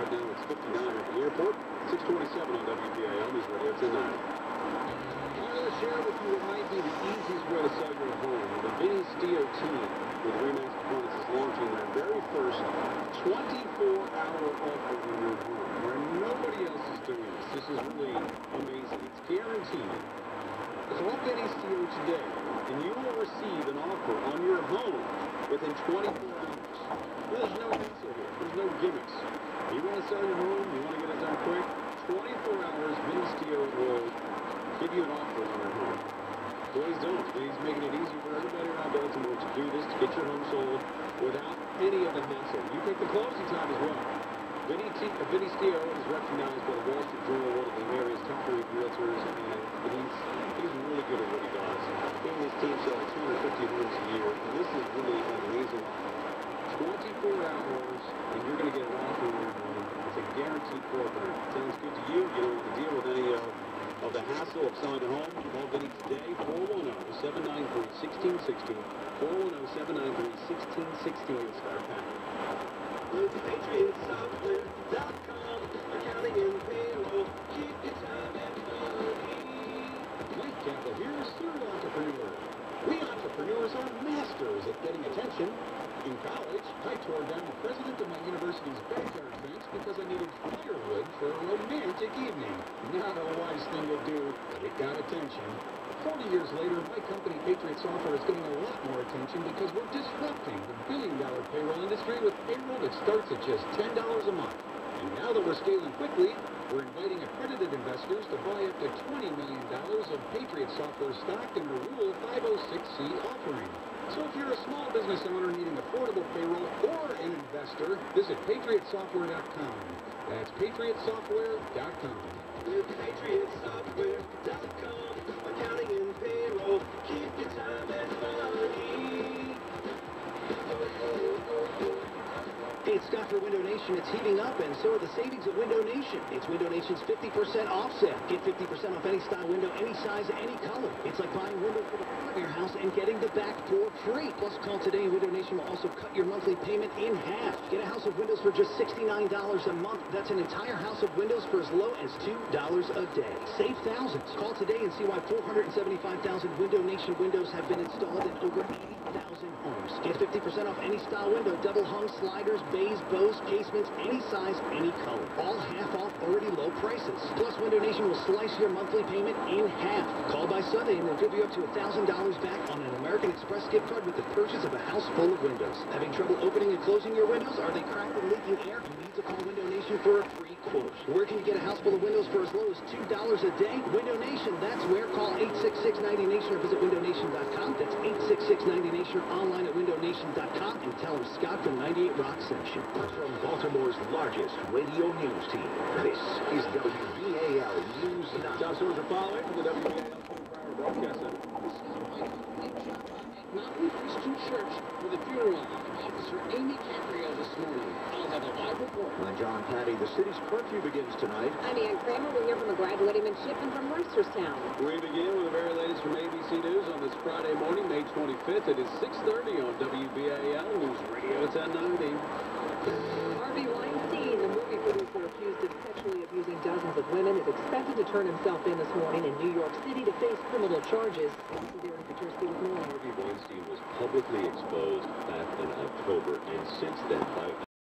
Right now it's 59 at the airport, 627 on WBAL is radio tonight. I'm going to share with you what might be the easiest way to sell your home. The Vinny Steel team with Remax Points is launching their very first 24-hour offer on your home, where nobody else is doing this. This is really amazing. It's guaranteed. Call Vinny Steel today, and you will receive an offer on your home within 24 hours. There's no hassle here. There's no gimmicks. You want to sell your home, you want to get it done quick, 24 hours, Vinny Steel will give you an offer on your home. Please don't. He's making it easy for everybody around Baltimore to do this, to get your home sold without any of the hassle. You pick the closing time as well. Vinny Steel is recognized by the Wall Street Journal, one of the area's top realtors, and he's really good at what he does. He and his team sell 250 homes a year, and this is really amazing. 24 hours, and you're going to get an offer on your home. It's a guaranteed program. Sounds good to you? You don't have to deal with any of the hassle of selling a home. Call Vinny today, 410-793-1660, 410-793-1660 and start packing. With Patriot Software.com, accounting and payroll, keep your time and money. Mike Campbell here is third entrepreneur. We entrepreneurs are masters at getting attention. In college, I tore down the president of my university's backyard fence because I needed firewood for a romantic evening. Not a wise thing to do, but it got attention. 40 years later, my company, Patriot Software, is getting a lot more attention because we're disrupting the billion-dollar payroll industry with payroll that starts at just $10 a month. And now that we're scaling quickly, we're inviting accredited investors to buy up to $20 million of Patriot Software stock in the Rule 506C offering. So if you're a small business owner needing affordable payroll or an investor, visit PatriotSoftware.com. That's PatriotSoftware.com. With PatriotSoftware.com. Accounting and payroll, keep your time and money. Hey, it's Scott for Window Nation. It's heating up, and so are the savings at Window Nation. It's Window Nation's 50% offset. Get 50% off any style window, any size, any color. It's like buying window for the front of your house and getting the back for free. Plus, call today. Window Nation will also cut your monthly payment in half. Get a house of windows for just $69 a month. That's an entire house of windows for as low as $2 a day. Save thousands. Call today and see why 475,000 Window Nation windows have been installed in over 80,000 homes. Get 50% off any style window, double hung, sliders, bays, bows, casements, any size, any color. All half off, already low prices. Plus, Window Nation will slice your monthly payment in half. Call by Sunday and they'll give you up to $1,000 back on an American Express gift card with the purchase of a house full of windows. Having trouble opening and closing your windows? Are they cracked and leaking air? You need to call Window Nation for a free quote. Where can you get a house full of windows for as low as $2 a day? Window Nation, that's where. Call 866-90-NATION or visit windownation.com. That's 866-90-NATION or online at windownation.com and tell them Scott from 98 Rock Section. From Baltimore's largest radio news team, this is WBAL News. South Soldier Pollard with WBAL Broadcast Center. This is Mike Bishop at Mountain Christian Church with a funeral of Officer Amy Caprio this morning. I'll have a live report. I'm John Patty. The city's curfew begins tonight. I'm Ann Kramer. We hear from a graduating midshipman from Mercerstown. We begin with the very latest from ABC News on this Friday morning, May 25th. It is 6:30 on WBAL News Radio 1090. Harvey Weinstein, the movie producer accused of sexually abusing dozens of women, is expected to turn himself in this morning in New York City to face criminal charges. Harvey Weinstein was publicly exposed back in October, and since then by